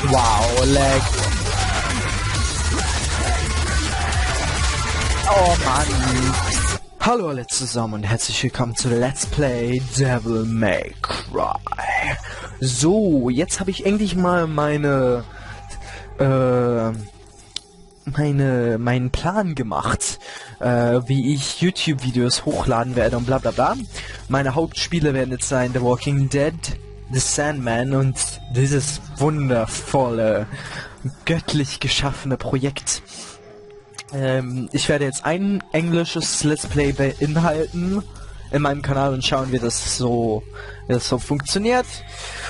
Wow, lag. Oh Mann. Hallo alle zusammen und herzlich willkommen zu Let's Play Devil May Cry. So, jetzt habe ich endlich mal meinen Plan gemacht, wie ich YouTube-Videos hochladen werde und bla bla bla. Meine Hauptspiele werden jetzt sein The Walking Dead, The Sandman und dieses wundervolle, göttlich geschaffene Projekt. Ich werde jetzt ein englisches Let's Play beinhalten in meinem Kanal und schauen, wie das so funktioniert.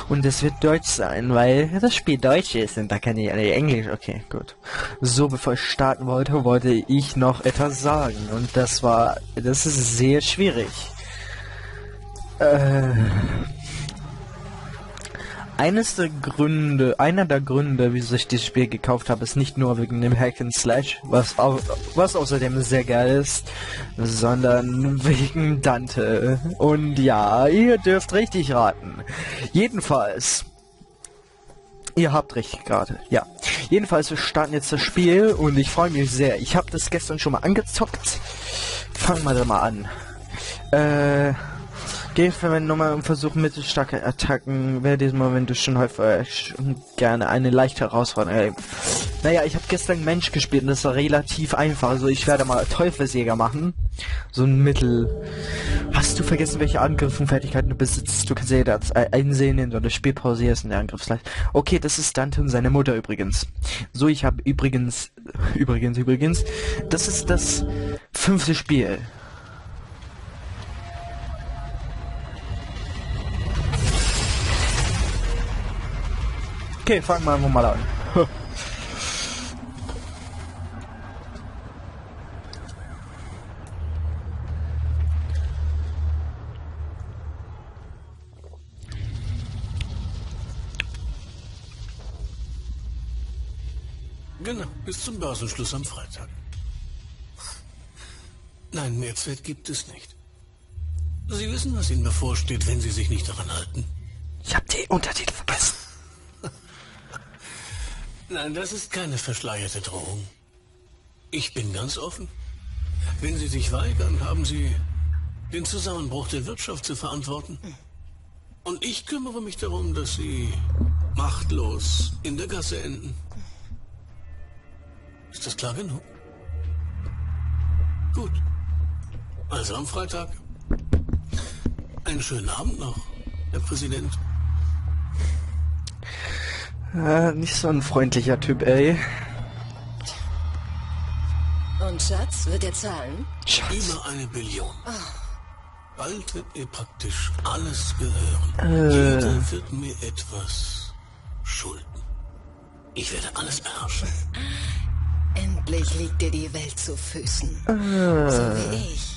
Und es wird deutsch sein, weil das Spiel deutsch ist und da kann ich alle Englisch. Okay, gut. So, bevor ich starten wollte, wollte ich noch etwas sagen. Und das ist sehr schwierig. Einer der Gründe, wieso ich dieses Spiel gekauft habe, ist nicht nur wegen dem Hack and Slash, was außerdem sehr geil ist, sondern wegen Dante. Und ja, ihr dürft richtig raten. Jedenfalls, ihr habt richtig gerade, ja. Jedenfalls, wir starten jetzt das Spiel und ich freue mich sehr. Ich habe das gestern schon mal angezockt. Fangen wir da mal an. Verwenden nochmal und versuchen mittelstarke Attacken. Wäre diesem Moment schon häufig und gerne eine leichte Herausforderung. Naja, ich habe gestern Mensch gespielt und das war relativ einfach. Also ich werde mal Teufelsjäger machen. So ein Mittel. Hast du vergessen, welche Angriffe und Fertigkeiten du besitzt? Du kannst ja das einsehen, indem du das Spiel pausierst in der Angriffsleiste. Okay, das ist Dante und seine Mutter übrigens. So, ich habe übrigens. Das ist das 5. Spiel. Okay, fangen wir einfach mal an. Genau, bis zum Börsenschluss am Freitag. Nein, mehr Zeit gibt es nicht. Sie wissen, was Ihnen bevorsteht, wenn Sie sich nicht daran halten. Ich habe die Untertitel vergessen. Nein, das ist keine verschleierte Drohung. Ich bin ganz offen. Wenn Sie sich weigern, haben Sie den Zusammenbruch der Wirtschaft zu verantworten. Und ich kümmere mich darum, dass Sie machtlos in der Gasse enden. Ist das klar genug? Gut. Also am Freitag. Einen schönen Abend noch, Herr Präsident. Nicht so ein freundlicher Typ, ey. Und Schatz, wird er zahlen? Schatz. Über 1 Billion. Oh. Bald wird mir praktisch alles gehören. Jeder wird mir etwas schulden. Ich werde alles beherrschen. Endlich liegt dir die Welt zu Füßen. So wie ich.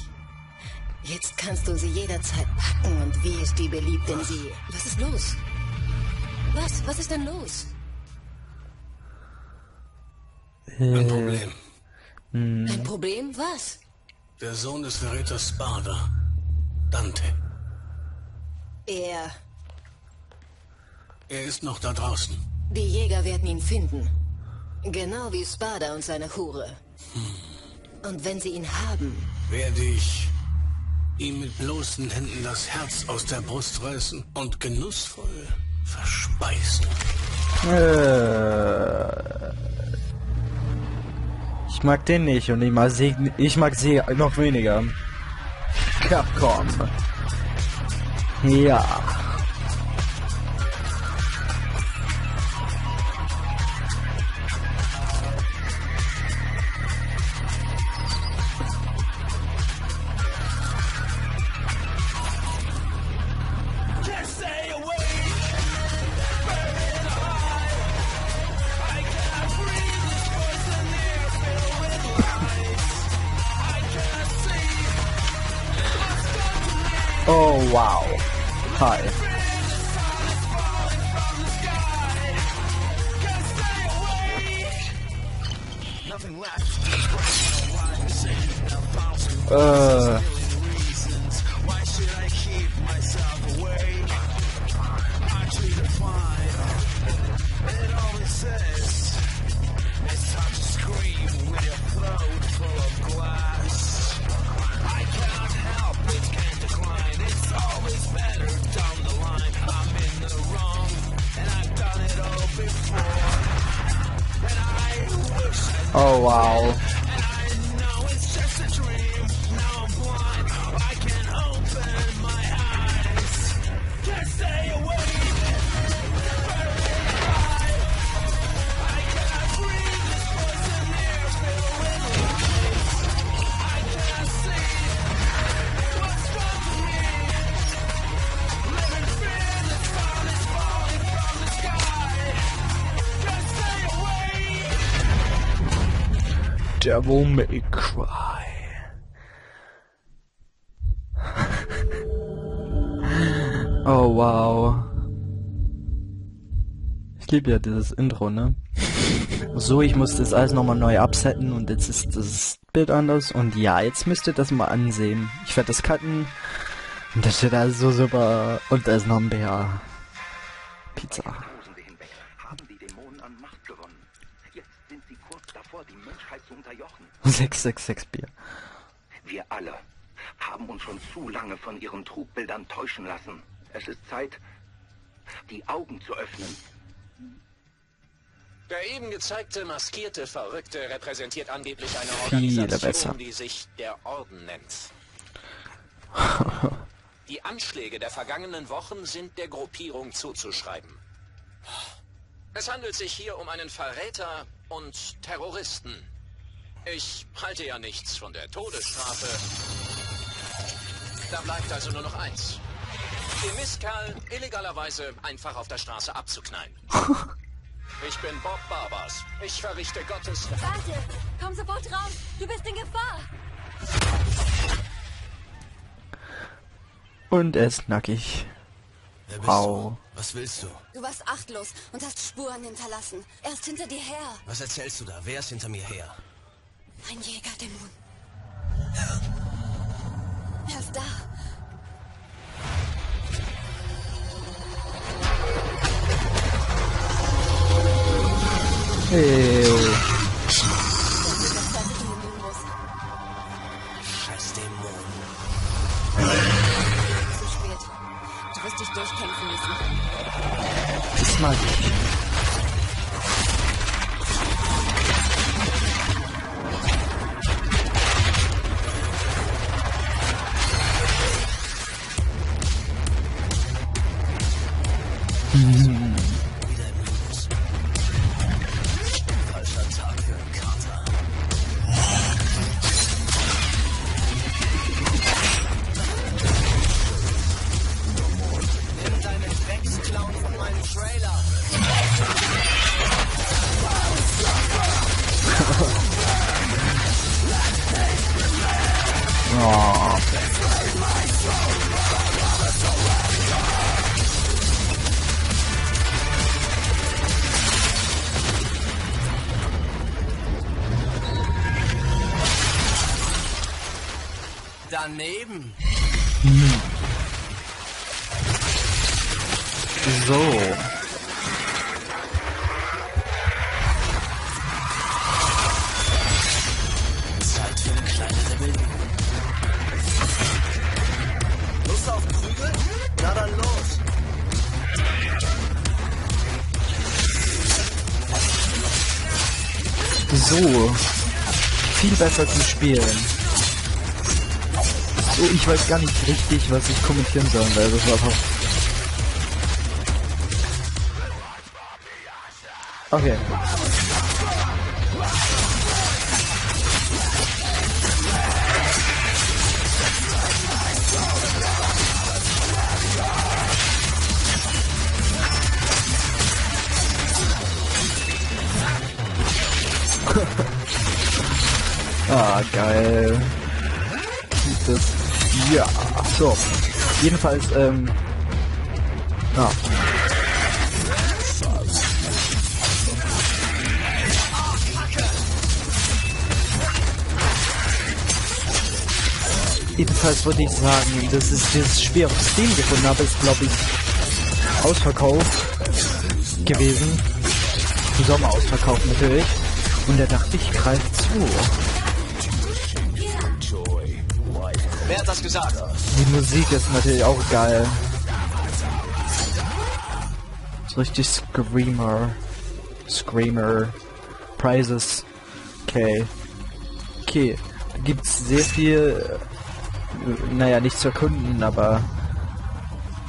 Jetzt kannst du sie jederzeit packen und wie es dir beliebt, denn sie... Was ist los? Was ist denn los? Ein Problem. Ein Problem? Was? Der Sohn des Verräters Sparda, Dante. Er ist noch da draußen. Die Jäger werden ihn finden. Genau wie Sparda und seine Hure. Und wenn sie ihn haben... werde ich ihm mit bloßen Händen das Herz aus der Brust reißen und genussvoll... verspeisen. Ich mag den nicht und ich mag sie noch weniger. Capcom. Ja. Oh, wow. Hi. Oh, wow. Devil May Cry. Oh, wow. Ich liebe ja dieses Intro, ne? So, ich musste das alles nochmal neu upsetten und jetzt ist das Bild anders. Und ja, jetzt müsst ihr das mal ansehen. Ich werde das cutten. Und das steht alles so super. Und da ist noch ein BH. Pizza. Die Menschheit zu unterjochen. 666 Bier. Wir alle haben uns schon zu lange von ihren Trugbildern täuschen lassen. Es ist Zeit, die Augen zu öffnen. Der eben gezeigte maskierte Verrückte repräsentiert angeblich eine Organisation, die sich der Orden nennt. Die Anschläge der vergangenen Wochen sind der Gruppierung zuzuschreiben. Es handelt sich hier um einen Verräter und Terroristen. Ich halte ja nichts von der Todesstrafe. Da bleibt also nur noch eins. Den Mistkerl illegalerweise einfach auf der Straße abzuknallen. Ich bin Bob Barbas. Ich verrichte Gottes... Warte! Komm sofort raus! Du bist in Gefahr! Und er ist nackig. Wow. Was willst du? Du warst achtlos und hast Spuren hinterlassen. Er ist hinter dir her. Was erzählst du da? Wer ist hinter mir her? Ein Jägerdämon. Er ist da. Scheiß Dämon. Zu spät. Du wirst dich durchkämpfen müssen. Mal. Falscher Tag für einen Kater. Nimm deine Drecksklauen von meinem Trailer. Oh. Daneben. So. So, viel besser zu spielen. So, ich weiß gar nicht richtig, was ich kommentieren soll, weil das war einfach... Okay. Ah, geil. Das, ja, so. Jedenfalls, jedenfalls würde ich sagen, das ist dieses Spiel auf Steam gefunden habe, ist, glaube ich, ausverkauft gewesen. Im Sommer ausverkauft natürlich. Und da dachte ich, greift zu. Wer hat das gesagt? Die Musik ist natürlich auch geil. So richtig Screamer. Prizes. Okay. Okay. Da gibt es sehr viel, naja, nicht zu erkunden, aber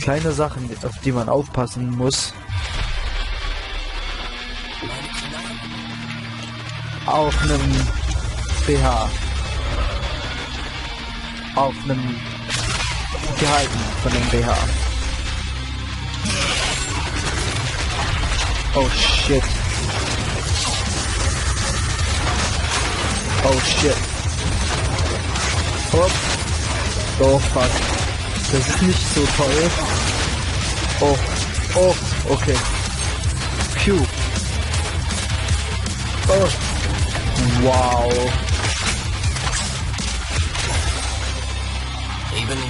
kleine Sachen, auf die man aufpassen muss. Auf einem BH. Auf einem Gehalten von dem BH. Oh shit. Oh shit. Oh. Oh fuck. Das ist nicht so toll. Oh. Oh. Okay. Phew. Oh. Wow. Ebony,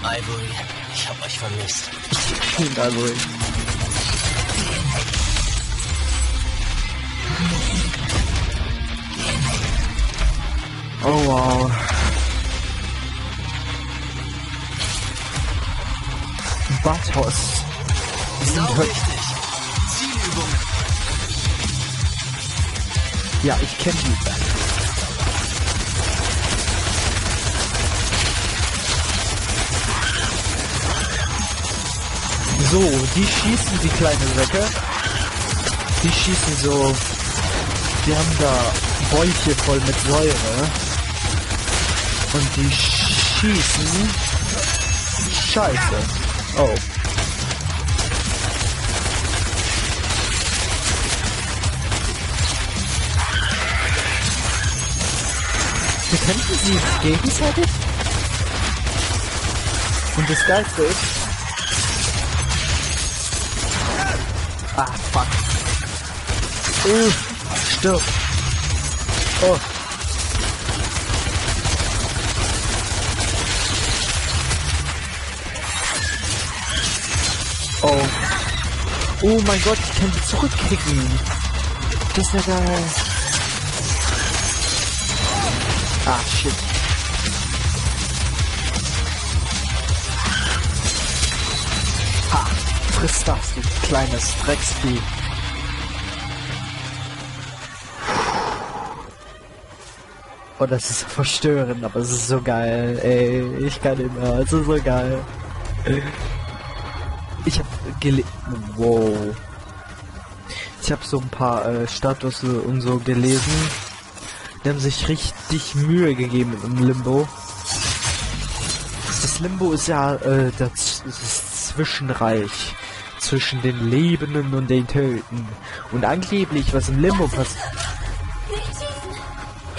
Ivory, ich hab euch vermisst. Ivory. Oh wow. Bathos. Sau wichtig. Zielübung. Ja, ich kenne die. So, die schießen die kleine Säcke. Die schießen so. Die haben da Bäuche voll mit Säure. Und die schießen Scheiße. Oh. Bekämpfen sie sich gegenseitig? Und das Geilste ist... Ah, fuck. Stirb. Oh. Oh. Oh mein Gott, ich kann sie zurückkicken. Das ist ja geil. Ah, shit. Ha, friss das, du kleines Drecksvieh. Oh, das ist so verstörend, aber es ist so geil. Ey, ich kann nicht mehr, es ist so geil. Ich hab gelebt. Wow. Ich hab so ein paar Status und so gelesen. Die haben sich richtig Mühe gegeben im Limbo. Das Limbo ist ja das Zwischenreich zwischen den Lebenden und den Toten. Und angeblich, was im Limbo passiert. Nicht schießen!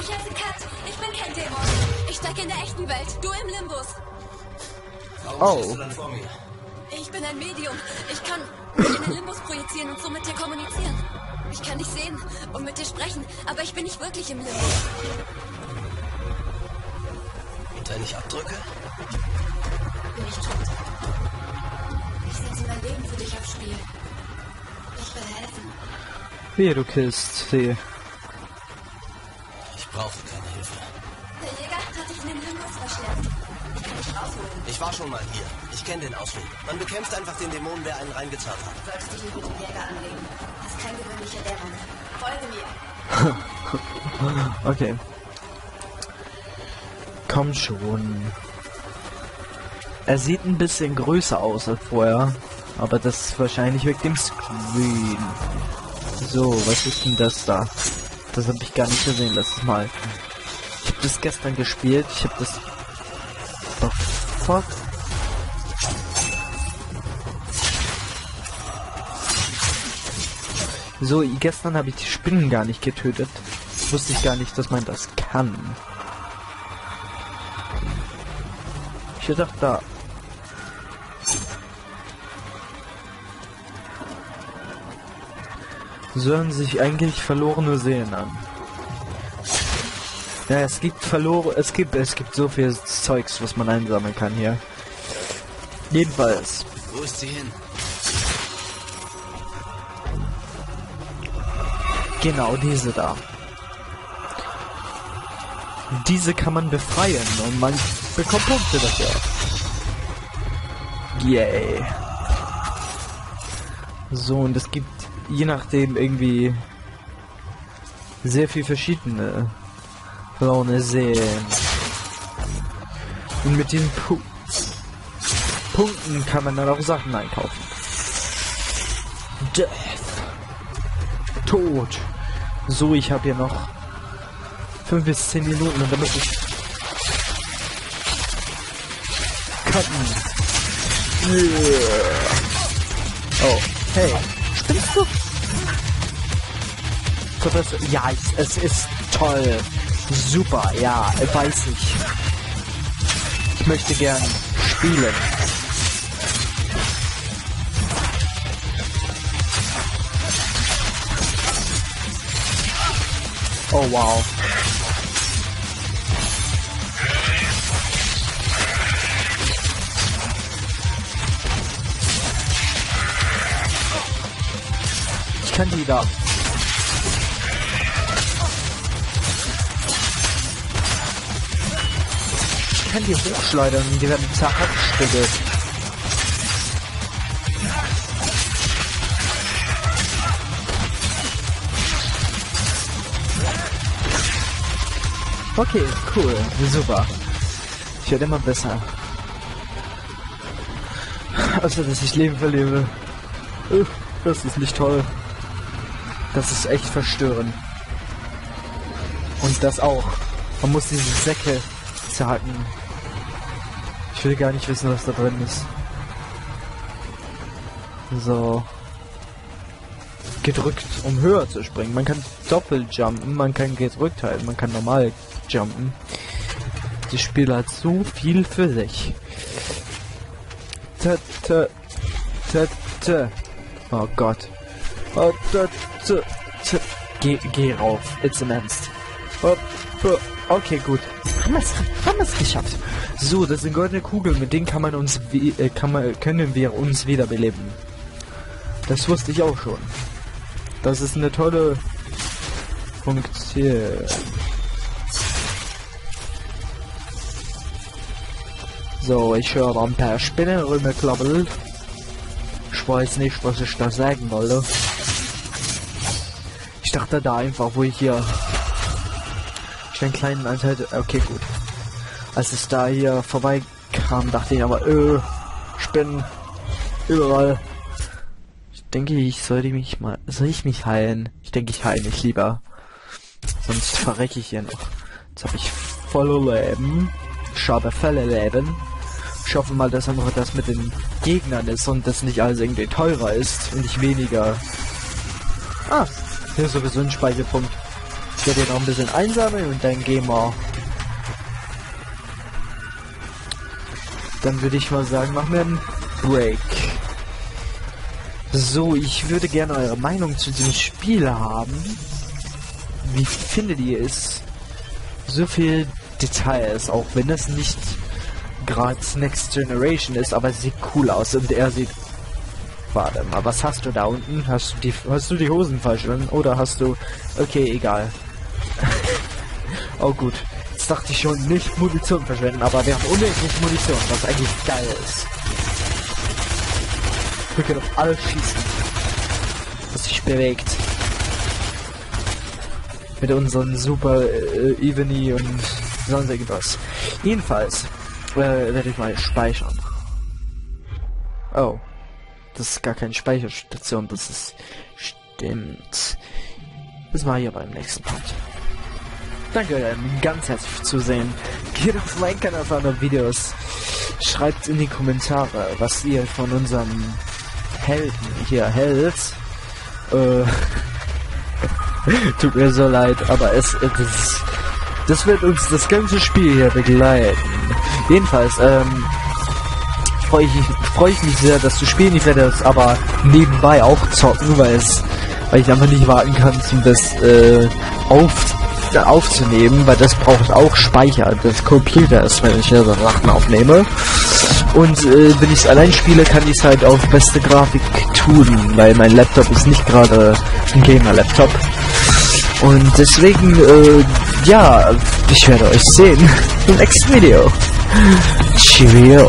Ich heiße Kat. Ich bin kein Dämon. Ich stecke in der echten Welt. Du im Limbus. Oh. Ich bin ein Medium. Ich kann mich in den Limbus projizieren und so mit dir kommunizieren. Ich kann dich sehen und mit dir sprechen, aber ich bin nicht wirklich im Limbo. Und wenn ich abdrücke? Bin ich tot. Ich setze mein Leben für dich aufs Spiel. Ich will helfen. Wie, du killst sie. Ich brauche keine Hilfe. Der Jäger hat dich in den Limbus verschleppt. Ich kann dich rausholen. Ich war schon mal hier. Ich kenne den Ausweg. Man bekämpft einfach den Dämonen, der einen reingezahlt hat. Du solltest dich nicht mit dem Jäger anlegen. Kein gewöhnlicher Dämon. Folge mir. Okay. Komm schon. Er sieht ein bisschen größer aus als vorher. Aber das ist wahrscheinlich wegen dem Screen. So, was ist denn das da? Das habe ich gar nicht gesehen letztes Mal. Ich habe das gestern gespielt. Ich habe das... The fuck? So, gestern habe ich die Spinnen gar nicht getötet. Wusste ich gar nicht, dass man das kann. Ich dachte da. So hören sich eigentlich verlorene Seelen an. Ja, es gibt verloren. Es gibt so viel Zeugs, was man einsammeln kann hier. Jedenfalls. Wo ist sie hin? Genau, diese da. Diese kann man befreien und man bekommt Punkte dafür. Yay. Yeah. So, und es gibt je nachdem irgendwie sehr viel verschiedene braune Seelen. Und mit diesen Punkten kann man dann auch Sachen einkaufen. Death. Tod. So, ich habe hier noch 5 bis 10 Minuten und dann muss ich cutten. Yeah. Oh, hey. Spinnst du? Ja, es ist toll. Super, ja, weiß ich. Ich möchte gern spielen. Oh, wow. Ich kann die da. Ich kann die hochschleudern und die werden zerhackstückelt. Okay, cool, super. Ich werde immer besser. Also, dass ich Leben verliere. Das ist nicht toll. Das ist echt verstörend. Und das auch. Man muss diese Säcke zerhacken. Ich will gar nicht wissen, was da drin ist. So. Gedrückt, um höher zu springen. Man kann doppelt jumpen, man kann gedrückt halten, man kann normal jumpen. Das Spiel hat so viel für sich. Oh Gott. Oh, geh rauf, it's im Ernst. Okay, gut. Haben wir's geschafft. So, das sind goldene Kugeln, mit denen können wir uns wiederbeleben. Das wusste ich auch schon. Das ist eine tolle Funktion. So, ich höre ein paar Spinnenrömer klappeln. Ich weiß nicht, was ich da sagen wollte. Ich dachte da einfach, wo ich hier einen kleinen Anteil. Okay, gut. Als es da hier vorbeikam, dachte ich aber, Spinnen überall. Ich denke, soll ich mich heilen? Ich denke, ich heile mich lieber. Sonst verrecke ich hier noch. Jetzt habe ich volle Leben. Ich habe volle Leben. Ich hoffe mal, dass einfach das mit den Gegnern ist und das nicht alles irgendwie teurer ist und nicht weniger. Ah, hier ist sowieso ein Speicherpunkt. Ich werde hier noch ein bisschen einsammeln und dann gehen wir. Dann würde ich mal sagen, machen wir einen Break. So, ich würde gerne eure Meinung zu diesem Spiel haben. Wie findet ihr es? So viel Details, auch wenn das nicht gerade Next Generation ist, aber es sieht cool aus und er sieht... Warte mal, was hast du da unten? Hast du die Hosen falsch an? Oder hast du... Okay, egal. Oh gut. Jetzt dachte ich schon, nicht Munition verschwenden, aber wir haben unendlich Munition, was eigentlich geil ist. Wir können auf alles schießen, was sich bewegt. Mit unseren super Ebony und sonst irgendwas. Jedenfalls werde ich mal speichern. Oh. Das ist gar keine Speicherstation, das ist... Stimmt. Das mache ich aber im nächsten Part. Danke ganz herzlich fürs Zusehen. Geht auf meinen Kanal auf andere Videos. Schreibt in die Kommentare, was ihr von unserem Helden hier hält. Tut mir so leid, aber das wird uns das ganze Spiel hier begleiten. Jedenfalls, freue ich mich sehr, das zu spielen. Ich werde es aber nebenbei auch zocken, weil ich einfach nicht warten kann, um das aufzunehmen, weil das braucht auch Speicher des Computers, wenn ich hier so Sachen aufnehme. Und wenn ich es allein spiele, kann ich es halt auf beste Grafik tun, weil mein Laptop ist nicht gerade ein Gamer-Laptop. Und deswegen, ja, ich werde euch sehen im nächsten Video. Cheerio.